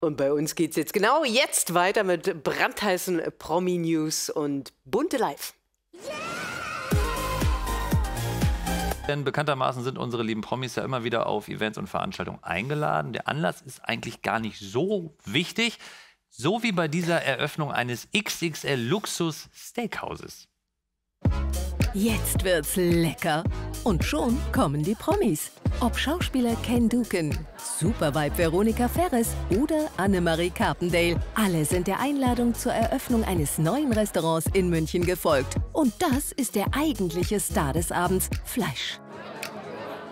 Und bei uns geht's jetzt genau jetzt weiter mit brandheißen Promi-News und bunte Live. Yeah! Denn bekanntermaßen sind unsere lieben Promis ja immer wieder auf Events und Veranstaltungen eingeladen. Der Anlass ist eigentlich gar nicht so wichtig, so wie bei dieser Eröffnung eines XXL-Luxus-Steakhauses. Jetzt wird's lecker. Und schon kommen die Promis. Ob Schauspieler Ken Duken, Supervibe Veronika Ferres oder Annemarie Carpendale, alle sind der Einladung zur Eröffnung eines neuen Restaurants in München gefolgt. Und das ist der eigentliche Star des Abends, Fleisch.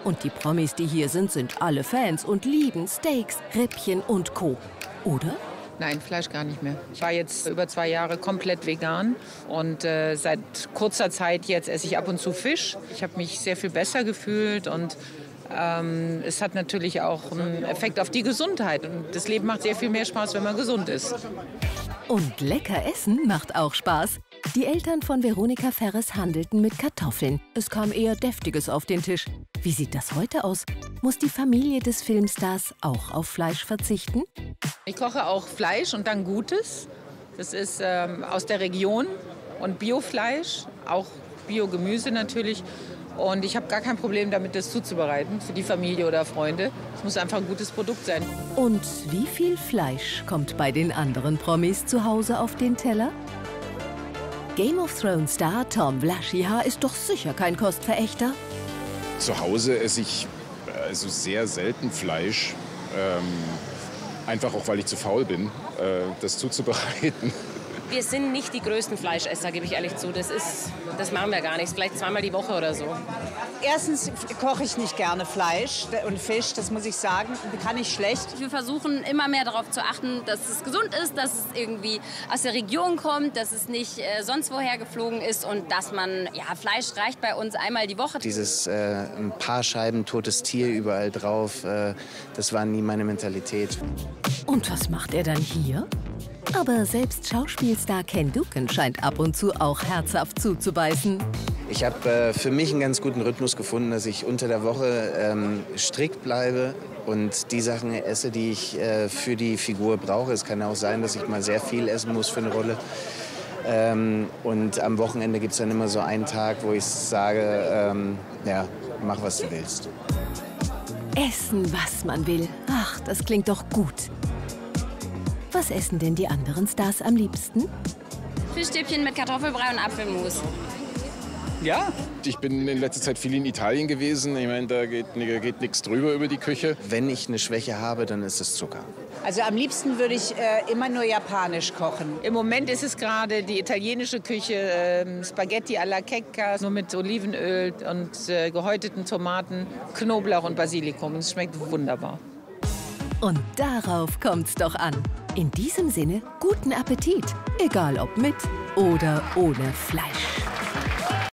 Und die Promis, die hier sind, sind alle Fans und lieben Steaks, Rippchen und Co. Oder? Nein, Fleisch gar nicht mehr. Ich war jetzt über 2 Jahre komplett vegan und seit kurzer Zeit jetzt esse ich ab und zu Fisch. Ich habe mich sehr viel besser gefühlt und es hat natürlich auch einen Effekt auf die Gesundheit. Und das Leben macht sehr viel mehr Spaß, wenn man gesund ist. Und lecker essen macht auch Spaß. Die Eltern von Veronika Ferres handelten mit Kartoffeln. Es kam eher Deftiges auf den Tisch. Wie sieht das heute aus? Muss die Familie des Filmstars auch auf Fleisch verzichten? Ich koche auch Fleisch und dann Gutes. Das ist aus der Region und Biofleisch, auch Biogemüse natürlich. Und ich habe gar kein Problem damit, das zuzubereiten für die Familie oder Freunde. Es muss einfach ein gutes Produkt sein. Und wie viel Fleisch kommt bei den anderen Promis zu Hause auf den Teller? Game of Thrones-Star Tom Vlaschiha ist doch sicher kein Kostverächter. Zu Hause esse ich also sehr selten Fleisch. Einfach auch, weil ich zu faul bin, das zuzubereiten. Wir sind nicht die größten Fleischesser, gebe ich ehrlich zu. Das machen wir gar nicht. Vielleicht zweimal die Woche oder so. Erstens koche ich nicht gerne Fleisch und Fisch, das muss ich sagen. Kann ich schlecht. Wir versuchen immer mehr darauf zu achten, dass es gesund ist, dass es irgendwie aus der Region kommt, dass es nicht sonst woher geflogen ist und dass man, ja, Fleisch reicht bei uns einmal die Woche. Dieses ein paar Scheiben totes Tier überall drauf, das war nie meine Mentalität. Und was macht er dann hier? Aber selbst Schauspielstar Ken Duken scheint ab und zu auch herzhaft zuzubeißen. Ich habe für mich einen ganz guten Rhythmus gefunden, dass ich unter der Woche strikt bleibe und die Sachen esse, die ich für die Figur brauche. Es kann auch sein, dass ich mal sehr viel essen muss für eine Rolle. Und am Wochenende gibt es dann immer so einen Tag, wo ich sage, ja, mach, was du willst. Essen, was man will. Ach, das klingt doch gut. Was essen denn die anderen Stars am liebsten? Fischstäbchen mit Kartoffelbrei und Apfelmus. Ja, ich bin in letzter Zeit viel in Italien gewesen. Ich meine, da geht nichts drüber über die Küche. Wenn ich eine Schwäche habe, dann ist es Zucker. Also am liebsten würde ich immer nur japanisch kochen. Im Moment ist es gerade die italienische Küche, Spaghetti alla Cecca, nur mit Olivenöl und gehäuteten Tomaten, Knoblauch und Basilikum. Es schmeckt wunderbar. Und darauf kommt's doch an. In diesem Sinne, guten Appetit, egal ob mit oder ohne Fleisch.